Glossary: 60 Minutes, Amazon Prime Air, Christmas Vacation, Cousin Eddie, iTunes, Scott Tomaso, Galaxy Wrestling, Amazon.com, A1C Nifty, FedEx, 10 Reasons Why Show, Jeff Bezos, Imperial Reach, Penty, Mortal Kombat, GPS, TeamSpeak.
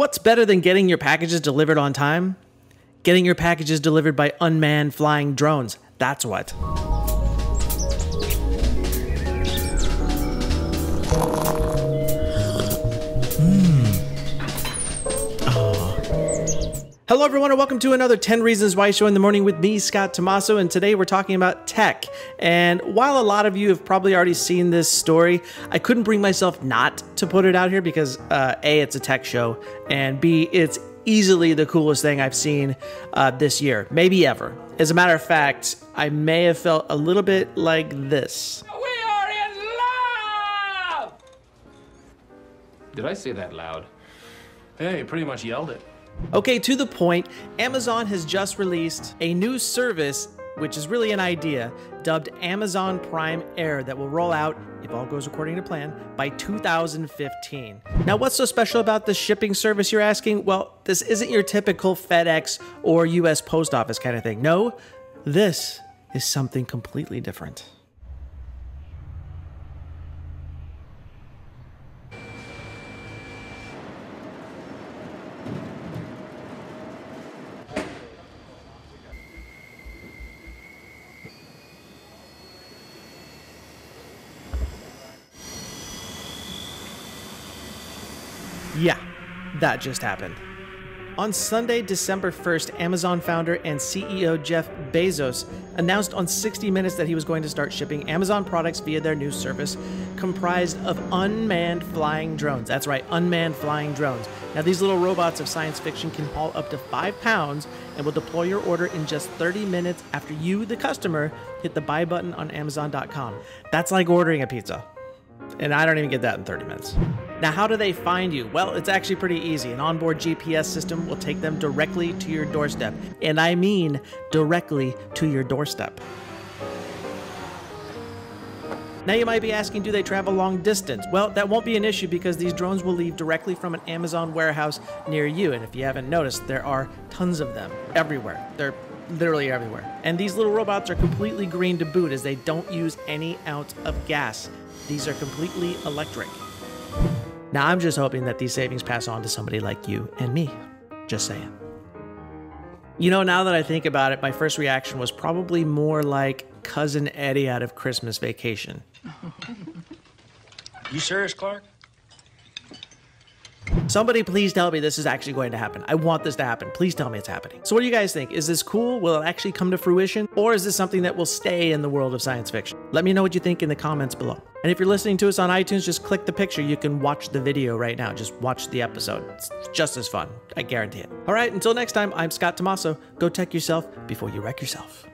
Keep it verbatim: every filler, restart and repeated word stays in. What's better than getting your packages delivered on time? Getting your packages delivered by unmanned flying drones. That's what. Hello everyone and welcome to another ten reasons why show in the morning with me, Scott Tomaso, and today we're talking about tech. And while a lot of you have probably already seen this story, I couldn't bring myself not to put it out here because uh, A, it's a tech show, and B, it's easily the coolest thing I've seen uh, this year, maybe ever. As a matter of fact, I may have felt a little bit like this. We are in love! Did I say that loud? Hey, pretty much yelled it. Okay, to the point, Amazon has just released a new service, which is really an idea, dubbed Amazon Prime Air that will roll out, if all goes according to plan, by two thousand fifteen. Now, what's so special about this shipping service, you're asking? Well, this isn't your typical FedEx or U S Post Office kind of thing. No, this is something completely different. Yeah, that just happened. On Sunday, December first, Amazon founder and C E O Jeff Bezos announced on sixty minutes that he was going to start shipping Amazon products via their new service comprised of unmanned flying drones. That's right, unmanned flying drones. Now, these little robots of science fiction can haul up to five pounds and will deploy your order in just thirty minutes after you, the customer, hit the buy button on Amazon dot com. That's like ordering a pizza. And I don't even get that in thirty minutes. Now, how do they find you? Well, it's actually pretty easy. An onboard G P S system will take them directly to your doorstep. And I mean directly to your doorstep. Now you might be asking, do they travel long distance? Well, that won't be an issue because these drones will leave directly from an Amazon warehouse near you. And if you haven't noticed, there are tons of them everywhere. They're literally everywhere. And these little robots are completely green to boot as they don't use any ounce of gas. These are completely electric. Now, I'm just hoping that these savings pass on to somebody like you and me. Just saying. You know, now that I think about it, my first reaction was probably more like Cousin Eddie out of Christmas Vacation. You serious, Clark? Somebody please tell me this is actually going to happen. I want this to happen. Please tell me it's happening. So what do you guys think? Is this cool? Will it actually come to fruition? Or is this something that will stay in the world of science fiction? Let me know what you think in the comments below. And if you're listening to us on iTunes, just click the picture. You can watch the video right now. Just watch the episode. It's just as fun. I guarantee it. All right, until next time, I'm Scott Tomaso. Go tech yourself before you wreck yourself.